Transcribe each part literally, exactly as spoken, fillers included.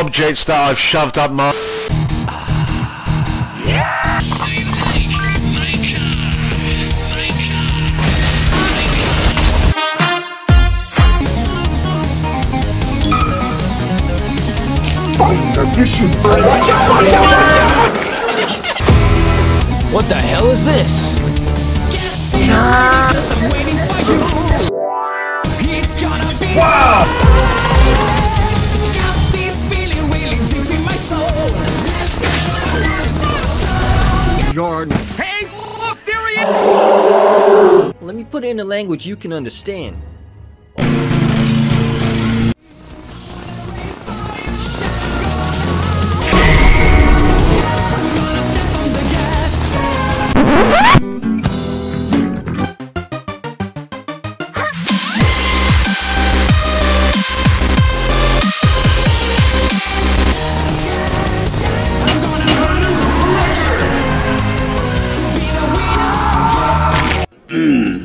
objects that I've shoved up my... Watch out, watch out, watch out! What the hell is this? Wow! Jordan. Hey, look, there he is! Let me put it in a language you can understand. Mm.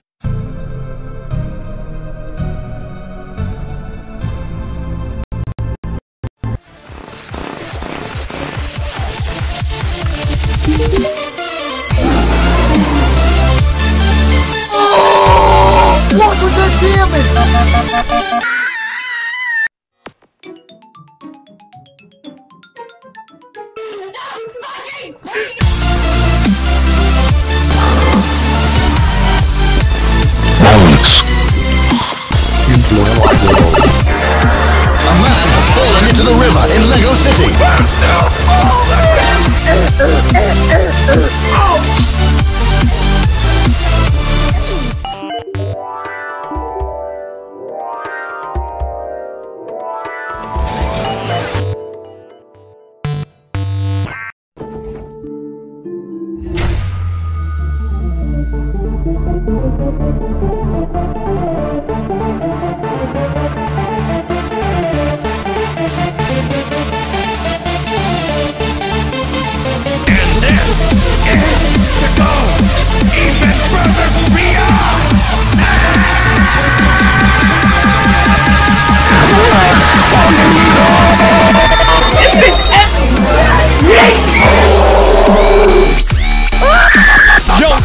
Oh, what was that damage?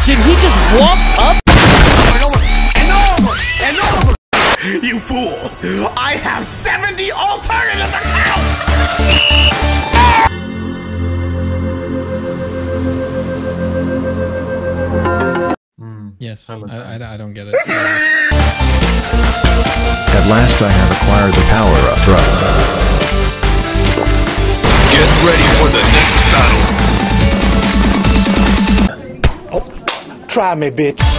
Did he just walk up? And over, and over, and over! You fool! I have seventy alternative accounts! Mm, yes, I, I, I don't get it. At last I have acquired the power of trust. Get ready for the next battle! Try me, bitch.